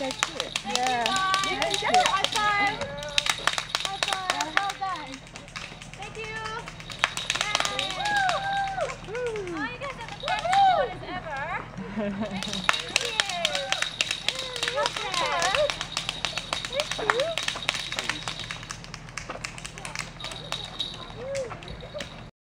so cute. Yeah. Thank you. Yeah. High five. High five. Well done. Thank you. Yay. Woo. Woo. Oh, you guys have the best one as ever. Thank you.